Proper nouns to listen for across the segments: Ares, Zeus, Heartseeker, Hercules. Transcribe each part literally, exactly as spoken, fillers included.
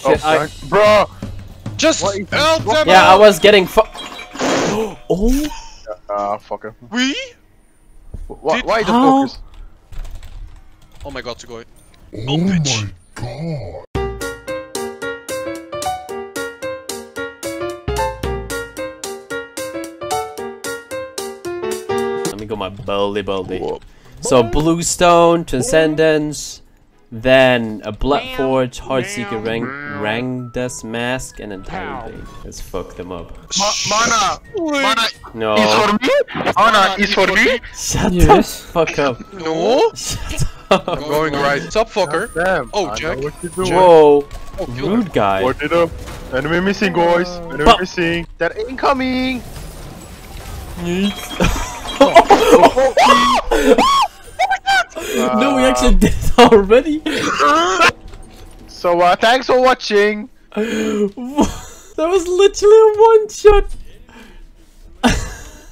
Shit, oh, I... Bro! Just help them out! Yeah, I was getting fu- Oh! Ah, uh, fucker. We? Why, why the focus? Oh my god, to go. Oh bitch. My god. Let me go my belly belly. So blue stone, transcendence, then a blood forge, heartseeker, rang Rangdas mask, and entire thing. Let's fuck them up. Ma mana, mana, no. It's for me. Mana, it's for me. Shut yes. the fuck up. No. Shut up. I'm going right. What's up, fucker? Damn. Oh, Jack. Whoa. Oh, rude guy. Board it up. Enemy missing, boys. Enemy but missing. That ain't coming. Oh, oh, oh. Uh, no, we actually did already. So, uh, thanks for watching. That was literally a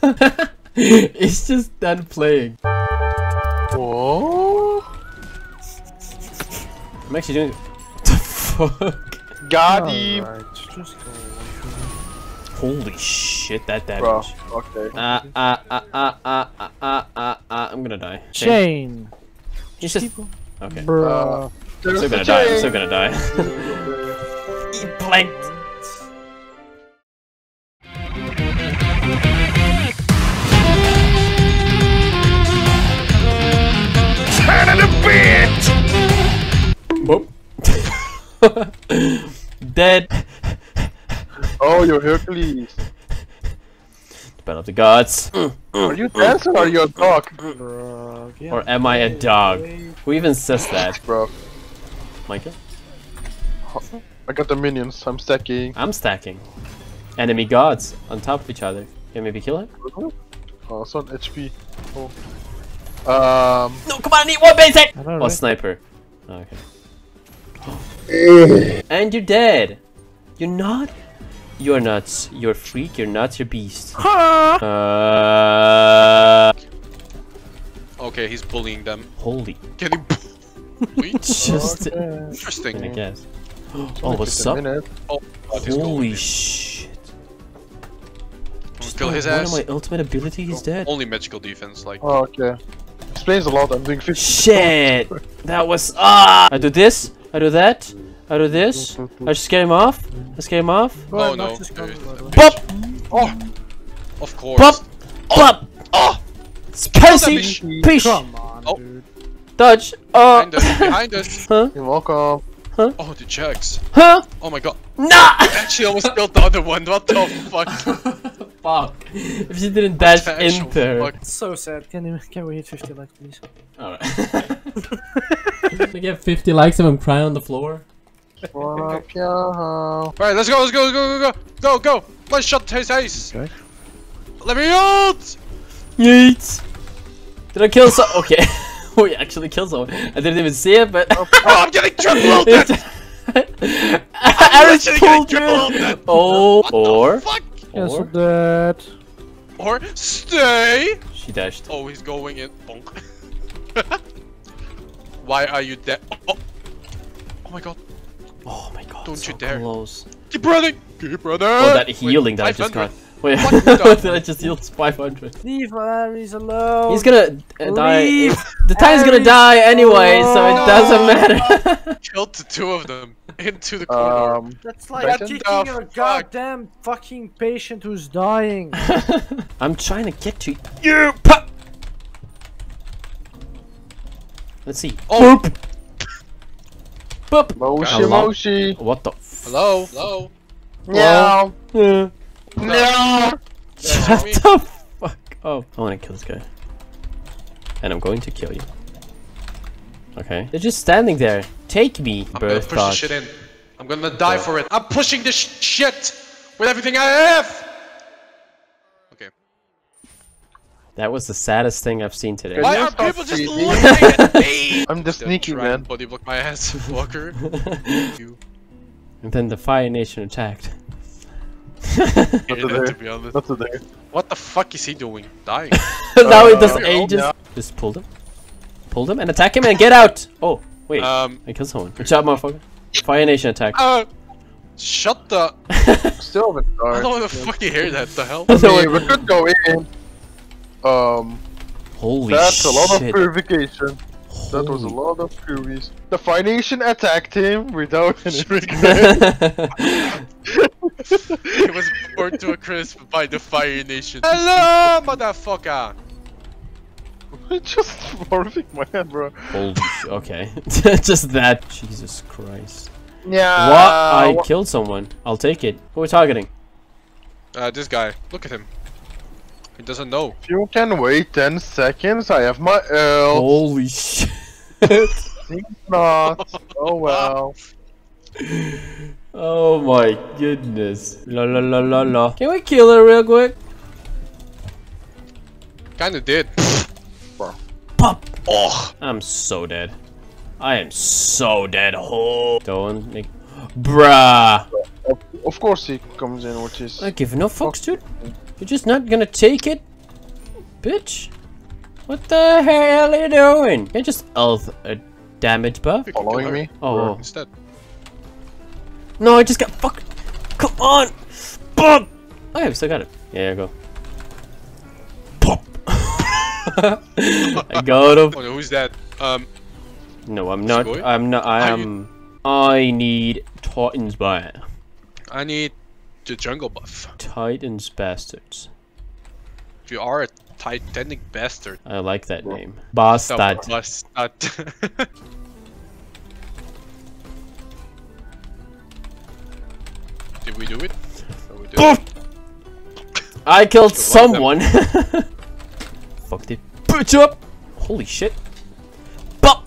one shot. It's just done playing. Whoa! I'm actually doing. What the fuck? Got him. Right. Holy shit! That damage. Bro, okay. Uh, uh, uh, uh, uh, uh, uh, uh, uh, I'm gonna die. Shane. He's just okay. Bro. I'm still gonna die. I'm still gonna die. He blanked. Son of a bitch. Whoop. Dead. Oh, you're Hercules. The battle of the gods. Are you dancing or are you a dog? Bro, or am I a dog? Who even says that? Bro. Micah? I got the minions. I'm stacking. I'm stacking. Enemy gods on top of each other. Can maybe kill him? Oh, it's on H P. Oh. Um. No, come on, I need one basic! Oh, really. Sniper. Oh, okay. And you're dead. You're not? You're nuts. You're a freak. You're nuts. You're a beast. uh... Okay, he's bullying them. Holy. Can you wait? Just okay. Interesting. I guess. Oh, what's up? Oh, God, holy shit! Just kill his ass. One of my ultimate ability. He's dead. Only magical defense, like. Oh, okay. Explains a lot. I'm doing fifty. Shit. That was ah. I do this. I do that. I do this, I just get him off, I just get him off. Oh, oh no. Pop! Oh! Of course. Pop! Pop! Oh! Spicy! Peace! Come on, oh. Dude. Dodge! Oh! Behind us, behind us! Huh? You're welcome. Huh? Oh, the jacks. Huh? Oh my god. Nah! Actually, I almost killed the other one, what the fuck? Fuck. If she didn't dash in there. It's so sad. Can, you, can we hit fifty likes, please? Alright. Can we get fifty likes if I'm crying on the floor? Fuck your hoe. Alright, let's go, let's go, let's go, go, go, go, go! Let's shut his ace! Okay. Let me ult! Yeet! Did I kill so- okay. We actually killed someone. I didn't even see it, but- Oh, I'm getting triple ulted! I'm literally getting triple ulted! Oh, what or- the fuck? Cancel that. Or, stay! She dashed. Oh, he's going in. Bonk. Why are you dead? Oh, oh. Oh my god. Oh my god, don't so you dare. Close. Keep running! Keep running! Oh, that healing wait, that I just got. Wait, I just healed five hundred. Leave Ares alone! He's gonna uh, die. Leave the time's Ares gonna die anyway, alone. So it doesn't matter. Killed the two of them into the corner. Um, That's like kicking a goddamn fucking patient who's dying. I'm trying to get to you. Let's see. Oh! Boop. Boop. Moshi, moshi. What the f- Hello? Hello? No! No! No. Shut the fuck up. I wanna kill this guy. And I'm going to kill you. Okay. They're just standing there. Take me, I'm gonna push this shit in. I'm gonna die yeah. for it. I'm pushing this shit with everything I have! Okay. That was the saddest thing I've seen today. Why are people just looking at me? I'm the sneaky man. Body block my ass, fucker. And then the Fire Nation attacked. Not today. What the fuck is he doing? Dying. Now uh, he does ages. Yeah. Just pull them. Pull them and attack him and get out. Oh, wait. Um, I killed someone. Good job, motherfucker. Fire Nation attack. Uh, Shut the. Sylvan Guard. I don't want to fucking hear that. The hell. So I mean, we could go in. Um. Holy shit. That's a lot of purification. Holy. That was a lot of furies. The Phoenician attacked him without any regret. It was burnt to a crisp by the Fire Nation. Hello, motherfucker! We're just morphing my hand, bro. Holy okay. Just that. Jesus Christ. Yeah. What? I what? Killed someone. I'll take it. Who are we targeting? Uh, this guy. Look at him. He doesn't know. If you can wait ten seconds, I have my ult. Holy shit. Not. Oh well. Oh my goodness. La la la la la. Can we kill her real quick? Kinda did. Bro. Pop! Oh! I'm so dead. I am so dead. Oh. Don't make. Bruh! Of, of course he comes in with his. I give no fucks, dude. You're just not gonna take it? Bitch? What the hell are you doing? Can't just ult a damage buff? Following me? Oh. Instead. No, I just got fucked. Come on! Pop! Oh yeah, we still got it. Yeah, go. Pop! I got him. Oh, no, who's that? Um. No, I'm not. I'm not. I am. I need Titan's buy. I need the jungle buff. Titan's bastards. You are a Titanic bastard. I like that Bro. name. Bastard. Bastard. Did we do it? No, we did it. I killed someone. Fuck the bitch up. Holy shit. Pop.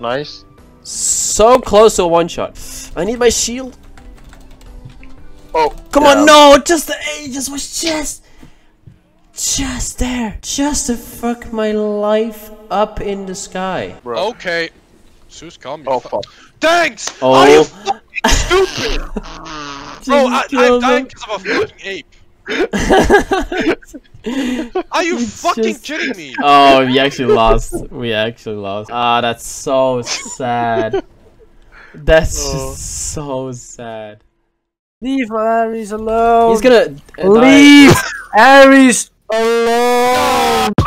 Nice. So close to a one shot. I need my shield. Oh. Come yeah. on, no! Just the A just was just. Just there. Just to fuck my life up in the sky. Bro. Okay. Zeus, calm you. Oh, fuck. Thanks! Oh. Are you fucking stupid? Bro, I, I'm dying because I'm a fucking ape. Are you it's fucking just... kidding me? Oh, we actually lost. We actually lost. Ah, that's so sad. That's oh. just so sad. Leave Ares alone. He's gonna leave Ares alone.